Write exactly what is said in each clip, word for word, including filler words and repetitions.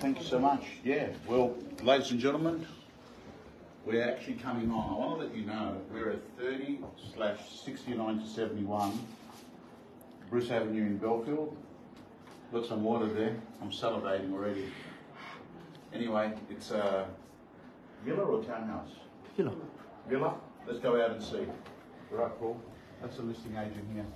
Thank you so much. Yeah, well, ladies and gentlemen, we're actually coming on. I want to let you know we're at thirty slash sixty-nine to seventy-one Bruce Avenue in Belfield. Got some water there. I'm salivating already. Anyway, it's a villa or townhouse? Villa. Villa? Let's go out and see. All right, Paul. That's the listing agent here.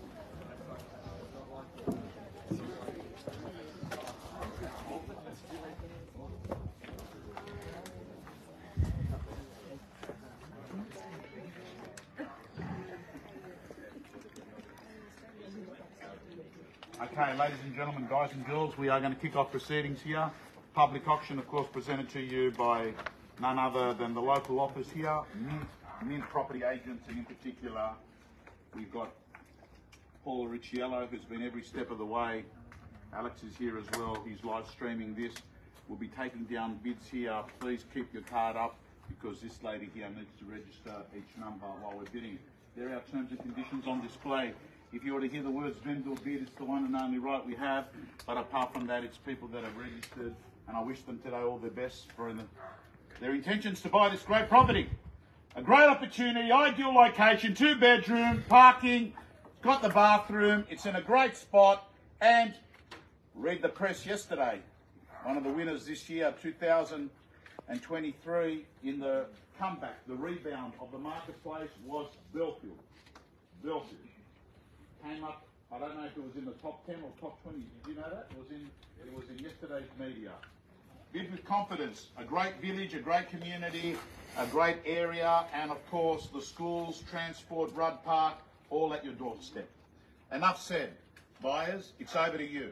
Okay, ladies and gentlemen, guys and girls, we are going to kick off proceedings here. Public auction, of course, presented to you by none other than the local office here, Mint, Mint Property Agents, and in particular, we've got Paul Errichiello, who's been every step of the way. Alex is here as well. He's live streaming this. We'll be taking down bids here. Please keep your card up because this lady here needs to register each number while we're bidding. There are our terms and conditions on display. If you were to hear the words vendor bid, it's the one and only right we have. But apart from that, it's people that have registered, and I wish them today all the best for the, their intentions to buy this great property. A great opportunity, ideal location, two bedroom, parking, got the bathroom, it's in a great spot, and read the press yesterday. One of the winners this year, two thousand twenty-three, in the comeback, the rebound of the marketplace was Belfield. Belfield. Came up, I don't know if it was in the top ten or top twenty, did you know that? It was in, it was in yesterday's media. Bid with confidence, a great village, a great community, a great area, and of course the schools, transport, Rudd Park, all at your doorstep. Enough said, buyers, it's over to you.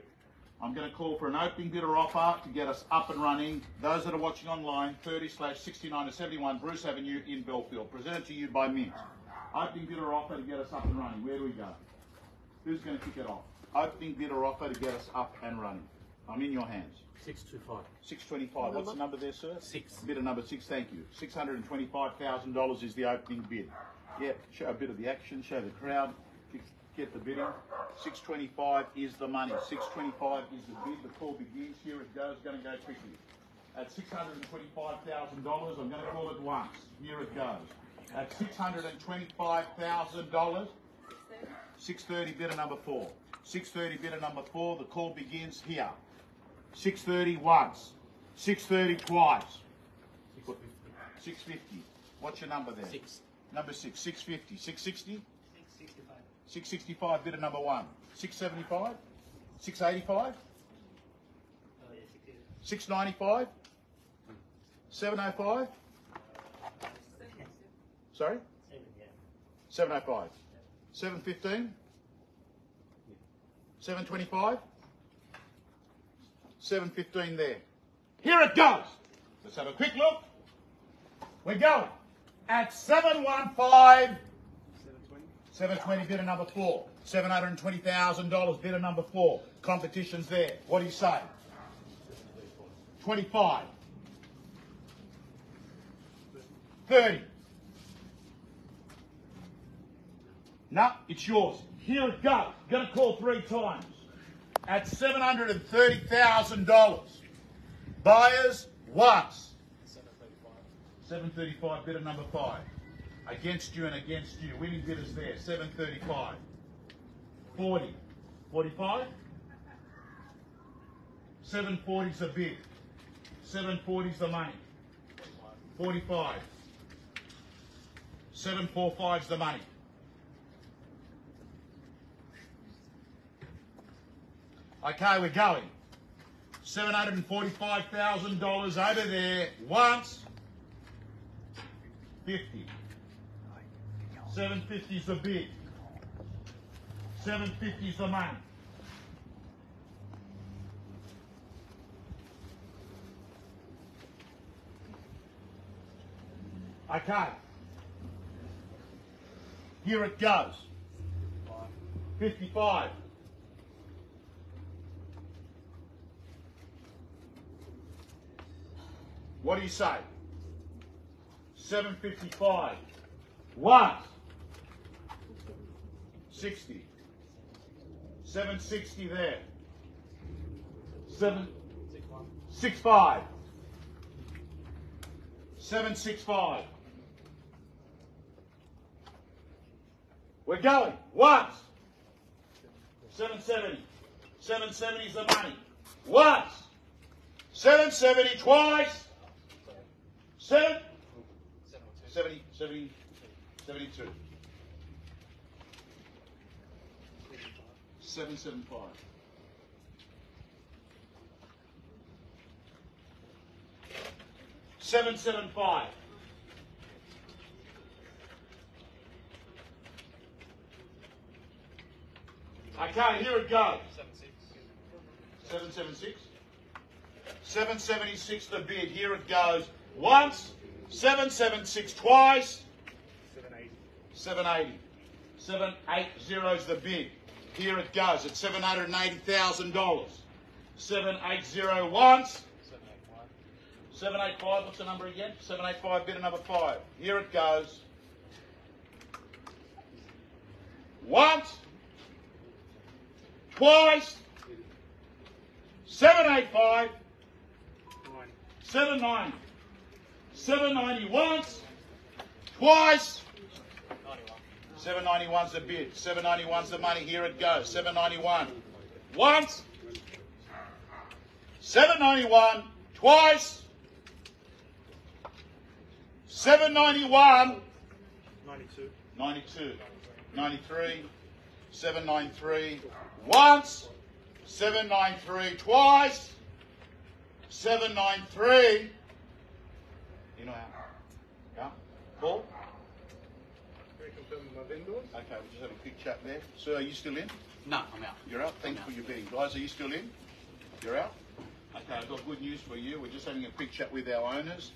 I'm going to call for an opening bidder offer to get us up and running. Those that are watching online, thirty slash sixty-nine to seventy-one Bruce Avenue in Belfield, presented to you by Mint. Opening bidder offer to get us up and running. Where do we go? Who's going to kick it off? Opening bidder offer to get us up and running. I'm in your hands. six twenty-five. six twenty-five. What's the number there, sir? Six. Bidder number six, thank you. six hundred twenty-five thousand dollars is the opening bid. Yep, show a bit of the action, show the crowd, get the bidding. six twenty-five is the money. six twenty-five is the bid. The call begins. Here it goes. It's going to go quickly. At six hundred twenty-five thousand dollars, I'm going to call it once. Here it goes. At six hundred twenty-five thousand dollars, six thirty bidder number four. six thirty bidder number four. The call begins here. six thirty once. six thirty twice. six fifty. What's your number there? Six. Number six. six fifty. six sixty. six sixty-five bidder number one. six seventy-five? six eighty-five? six ninety-five? seven oh five? Sorry? seven oh five. seven fifteen? seven twenty-five? seven fifteen there. Here it goes! Let's have a quick look. We're going at seven one five. seven twenty bidder number four. seven hundred twenty thousand dollars bidder number four. Competition's there. What do you say? twenty-five. thirty. No, it's yours. Here it goes. Going to call three times. At seven hundred thirty thousand dollars. Buyers, once. seven thirty-five. seven thirty-five bidder number five. Against you and against you. Winning bidders there. seven thirty-five. forty. forty-five. seven forty's the bid. seven forty's the money. forty-five. seven forty-five's the money. Okay, we're going. seven hundred forty-five thousand dollars over there. Once. fifty. seven fifty's the bid. seven fifty's the money. Okay. Here it goes. fifty-five. What do you say? seven fifty-five. Once. sixty. seven sixty there. seven six five. seven six five. We're going. Once. seven seventy. seven seventy is the money. Once. seven seventy twice. Seven. seventy, seventy, seventy-two. seven seventy-five. seven seventy-five. Okay, here it goes. seven seventy-six. seven seventy-six the bid. Here it goes. Once. seven seventy-six twice. seven eighty. seven eighty. seven eighty is the bid. Here it goes at seven hundred eighty thousand dollars. seven eighty once. seven eighty-five, what's the number again? seven eighty-five, bid another five. Here it goes. Once. Twice. seven eighty-five. seven ninety. seven ninety once. Twice. seven ninety-one's the bid. seven ninety-one's the money. Here it goes. seven ninety-one. Once. seven ninety-one. Twice. seven ninety-one. ninety-two. ninety-two. ninety-three. seven ninety-three. Once. seven ninety-three. Twice. seven ninety-three. You know how? Yeah? Paul? Okay, we'll just have a quick chat there. Sir, are you still in? No, I'm out. You're out? Thanks for your being. Guys, are you still in? You're out? Okay, I've got good news for you. We're just having a quick chat with our owners.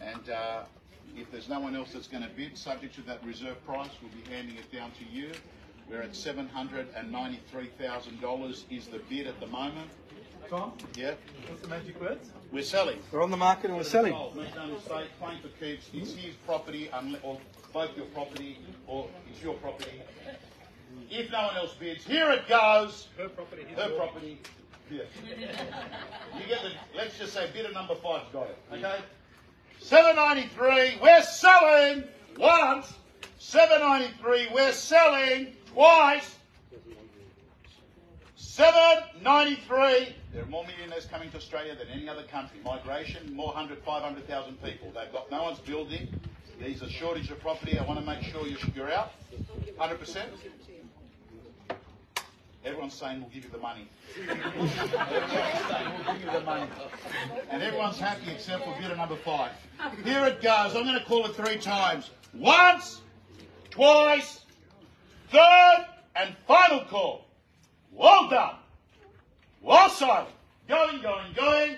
And uh, if there's no one else that's going to bid, subject to that reserve price, we'll be handing it down to you. We're at seven hundred ninety-three thousand dollars is the bid at the moment. Tom? Yeah? What's the magic words? We're selling. We're on the market and we're selling. Make no mistake, playing for keeps. It's his property, or both your property, or it's your property. If no one else bids, here it goes. Her property. Her yours. Property. Yeah. You get the, let's just say bidder number five's got it, okay? seven ninety-three, we're selling. Once. seven ninety-three, we're selling. Twice. seven ninety-three. There are more millionaires coming to Australia than any other country. Migration, more one hundred, five hundred thousand people. They've got no one's building. There's a shortage of property. I want to make sure you're out. one hundred percent. Everyone's saying we'll give you the money. Everyone's saying we'll give you the money. And everyone's happy except for bidder number five. Here it goes. I'm going to call it three times. Once, twice, third, and final call. Well done. Well done. Going, going, going.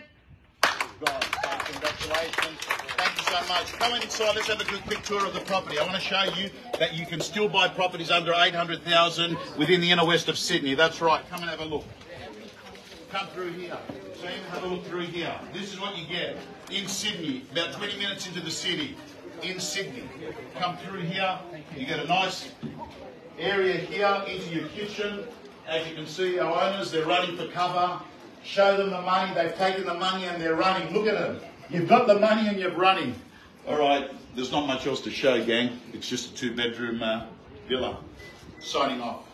Guys, congratulations. Thank you so much. Come in inside. Let's have a good quick tour of the property. I want to show you that you can still buy properties under eight hundred thousand within the inner west of Sydney. That's right. Come and have a look. Come through here. So you have a look through here. This is what you get in Sydney, about twenty minutes into the city. In Sydney. Come through here. You get a nice area here into your kitchen. As you can see, our owners, they're running for cover. Show them the money. They've taken the money and they're running. Look at them. You've got the money and you're running. All right. There's not much else to show, gang. It's just a two-bedroom uh, villa. Signing off.